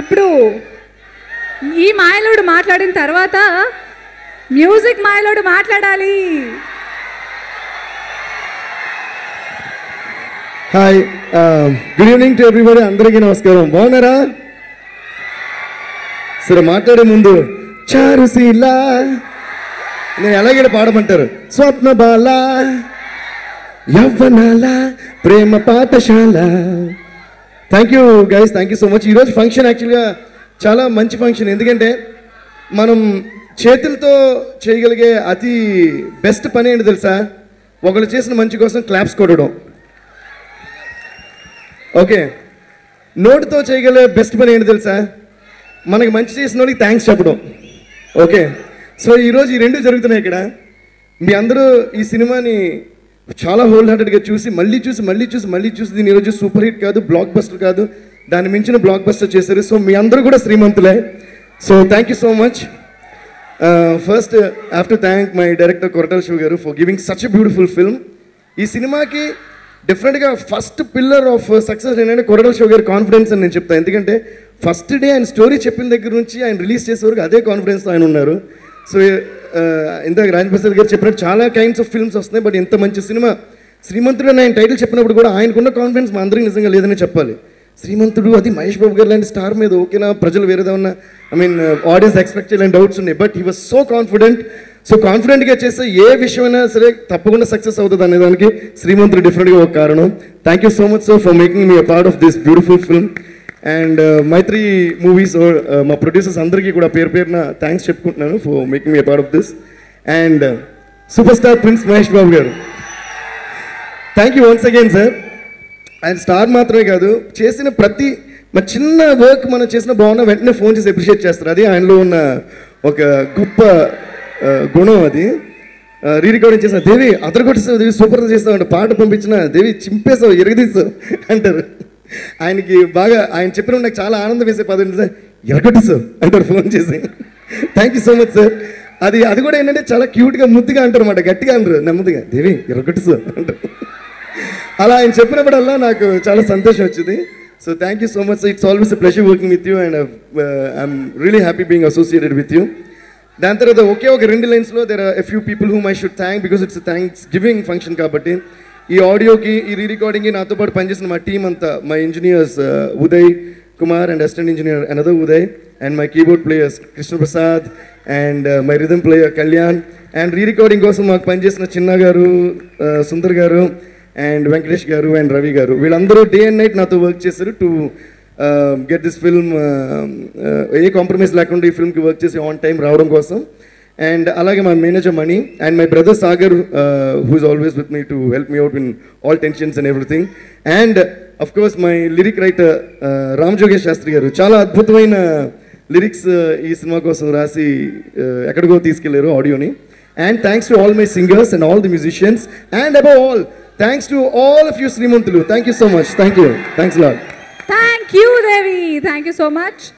ఇప్పుడు ఈ మాయలోడు మాట్లాడిన తర్వాత మ్యూజిక్ మాయలోడు మాట్లాడాలి. Hi, good evening to everybody. అందరికీ నమస్కారం. బాగున్నారా? సరే, మాట్లాడే ముందు చారుశీలా నేను ఎలాగైనా పాడమంటారు. స్వప్న బాల యవ్వనాల ప్రేమ పాఠశాల. Thank you guys, thank you so much. ఈరోజు ఫంక్షన్ యాక్చువల్గా చాలా మంచి ఫంక్షన్, ఎందుకంటే మనం చేతులతో చేయగలిగే అతి బెస్ట్ పని ఏంటి తెలుసా? ఒకళ్ళు చేసిన మంచి కోసం క్లాప్స్ కొట్టడం. ఓకే, నోటితో చేయగలిగే బెస్ట్ పని ఏంటి తెలుసా? మనకి మంచి చేసిన వాడికి థ్యాంక్స్ చెప్పడం. ఓకే, సో ఈరోజు ఈ రెండు జరుగుతున్నాయి ఇక్కడ. మీ అందరూ ఈ సినిమాని చాలా హోల్ హార్టెడ్గా చూసి మళ్ళీ చూసి దీని ఈరోజు సూపర్ హిట్ కాదు, బ్లాక్ బస్టర్ కాదు, దాన్ని మించిన బ్లాక్ బస్టర్ చేశారు. సో మీ అందరూ కూడా శ్రీమంతులే. So thank you so much. First I have to thank my director Koratala Siva గారు for giving such a beautiful film. ఈ సినిమాకి డిఫరెంట్గా ఫస్ట్ పిల్లర్ ఆఫ్ సక్సెస్ ఏంటంటే కొరటాల శివ గారి కాన్ఫిడెన్స్ అని నేను చెప్తాను. ఎందుకంటే ఫస్ట్ డే ఆయన స్టోరీ చెప్పిన దగ్గర నుంచి ఆయన రిలీజ్ చేసే వరకు అదే కాన్ఫిడెన్స్తో ఆయన ఉన్నారు. సో ఇందాక రాజప్రసాద్ గారు చెప్పినట్టు చాలా కైండ్స్ ఆఫ్ ఫిల్మ్స్ వస్తున్నాయి, బట్ ఇంత మంచి సినిమా శ్రీమంతుడు అని ఆయన టైటిల్ చెప్పినప్పుడు కూడా ఆయనకున్న కాన్ఫిడెన్స్ మా అందరికీ నిజంగా లేదని చెప్పాలి. శ్రీమంతుడు అది మహేష్ బాబు గారు లాంటి స్టార్ మీద ఓకేనా, ప్రజలు వేరేదా ఉన్న ఐ మీన్ ఆడియన్స్ ఎక్స్పెక్ట్ చేయాలని డౌట్స్ ఉన్నాయి, but he was so confident. So కాన్ఫిడెంట్గా చేస్తే ఏ విషయమైనా సరే తప్పకుండా సక్సెస్ అవుతుంది అనేదానికి శ్రీమంతుడు డిఫరెంట్గా ఒక కారణం. Thank you so much sir for making me a part of this beautiful film. And Mythri movies మా ప్రొడ్యూసర్స్ అందరికీ కూడా పేరు పేరున థ్యాంక్స్ చెప్పుకుంటున్నాను for making me part of this. And super star prince Mahesh Babu గారు, thank you once again sir. ఆయన star మాత్రమే కాదు, చేసిన ప్రతి మన చిన్న వర్క్ మనం చేసిన బాగున్నా వెంటనే ఫోన్ చేసి అప్రిషియేట్ చేస్తారు. అది ఆయనలో ఉన్న ఒక గొప్ప గుణం. అది రీ రికార్డింగ్ చేసిన దేవి అదరగొట్టేస్తావు, దేవి సూపర్గా చేస్తావు అంటే పాట పంపించిన దేవి చింపేస్తావు ఎరగదీస్తావు అంటారు. ఆయనకి బాగా ఆయన చెప్పిన నాకు చాలా ఆనందం వేసే పదండి సార్ ఎరగొట్టు సార్ అంటారు ఫోన్ చేసి. Thank you so much sir. అది కూడా ఏంటంటే చాలా క్యూట్గా ముద్దుగా అంటారు అన్నమాట, గట్టిగా అంటారు, నెమ్మదిగా దేవి ఎరగొట్టు సార్ అంటారు. అలా ఆయన చెప్పినప్పుడల్లా నాకు చాలా సంతోషం వచ్చింది. So thank you so much sir. It's always a pleasure working with you and I'm really happy being associated with you. దాని తర్వాత ఒకే ఒక రెండు లైన్స్లో there are a few people whom I should thank because it's thanksgiving function కాబట్టి ఈ ఆడియోకి ఈ రీ రికార్డింగ్కి నాతో పాటు పనిచేసిన మా టీమ్ అంతా, my engineers Uday Kumar and assistant engineer another Uday and my keyboard players Krishna Prasad and my rhythm player Kalyan and re recording కోసం మాకు పనిచేసిన చిన్నగారు, సుందర్గారు అండ్ వెంకటేష్ గారు అండ్ రవిగారు. వీళ్ళందరూ డే అండ్ నైట్ నాతో వర్క్ చేశారు to get this film, A compromise లేకుండా ఈ ఫిల్మ్కి వర్క్ చేసి ఆన్ టైం రావడం కోసం. And అలాగే my manager Mani and my brother Sagar who is always with me to help me out in all tensions and everything, and of course my lyric writer Ramjogesh Shastri garu chaala adbhutamaina lyrics ee cinema kosam rasi ekkadigo teeskellaru audio ni. And thanks to all my singers and all the musicians, and above all thanks to all of you Srimanthudu. Thank you so much. Thank you. Thanks a lot. Thank you Devi. Thank you so much.